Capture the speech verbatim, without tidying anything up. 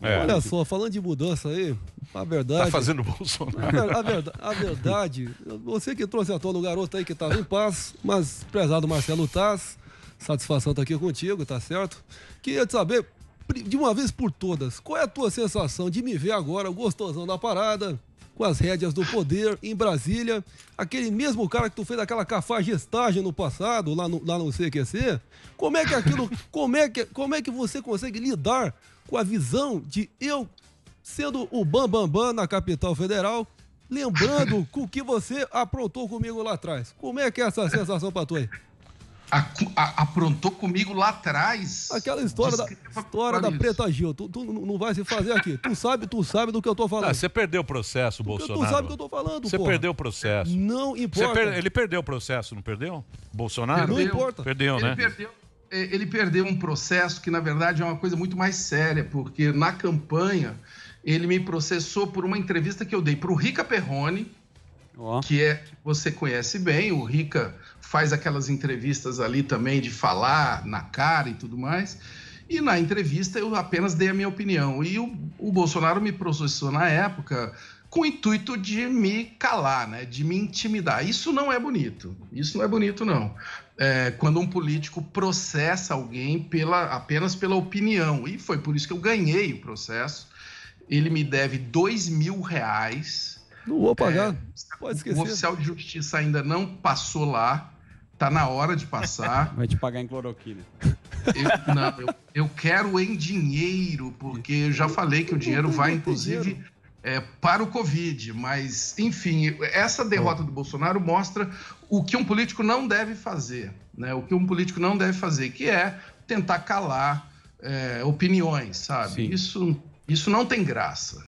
É. Olha só, falando de mudança aí, a verdade... Tá fazendo Bolsonaro. A verdade, a verdade, você que trouxe à tona o garoto aí que estava em paz, mas prezado Marcelo Tas, satisfação estar aqui contigo, tá certo? Queria te saber, de uma vez por todas, qual é a tua sensação de me ver agora, o gostosão da parada, com as rédeas do poder, em Brasília, aquele mesmo cara que tu fez aquela cafajestagem no passado, lá no, lá no C Q C, como é que aquilo, como é que, como é que você consegue lidar com a visão de eu sendo o bambambam bam, bam na capital federal, lembrando com o que você aprontou comigo lá atrás? Como é que é essa sensação pra tu aí? A, a, aprontou comigo lá atrás? Aquela história da, história da Preta Gil. Tu, tu não vai se fazer aqui. Tu sabe, tu sabe do que eu tô falando. Ah, você perdeu o processo, Bolsonaro. Tu sabe do que eu tô falando, Você porra. perdeu o processo. Não importa. Per... Ele perdeu o processo, não perdeu? Bolsonaro? Perdeu. Não importa. Perdeu, ele né? Perdeu. Ele perdeu um processo que, na verdade, é uma coisa muito mais séria, porque na campanha ele me processou por uma entrevista que eu dei para o Rica Perroni, oh. que é, você conhece bem, o Rica faz aquelas entrevistas ali também de falar na cara e tudo mais, e na entrevista eu apenas dei a minha opinião. E o, o Bolsonaro me processou na época com o intuito de me calar, né? De me intimidar. Isso não é bonito, isso não é bonito, não. É, quando um político processa alguém pela, apenas pela opinião, e foi por isso que eu ganhei o processo, ele me deve dois mil reais. Não vou pagar, é, pode esquecer. O oficial de justiça ainda não passou lá, tá na hora de passar. Vai te pagar em cloroquina. Eu, não, eu, eu quero em dinheiro, porque eu já falei que o dinheiro vai, inclusive... É, para o Covid, mas, enfim, essa derrota do Bolsonaro mostra o que um político não deve fazer, né? O que um político não deve fazer, que é tentar calar é, opiniões, sabe? Isso, isso não tem graça.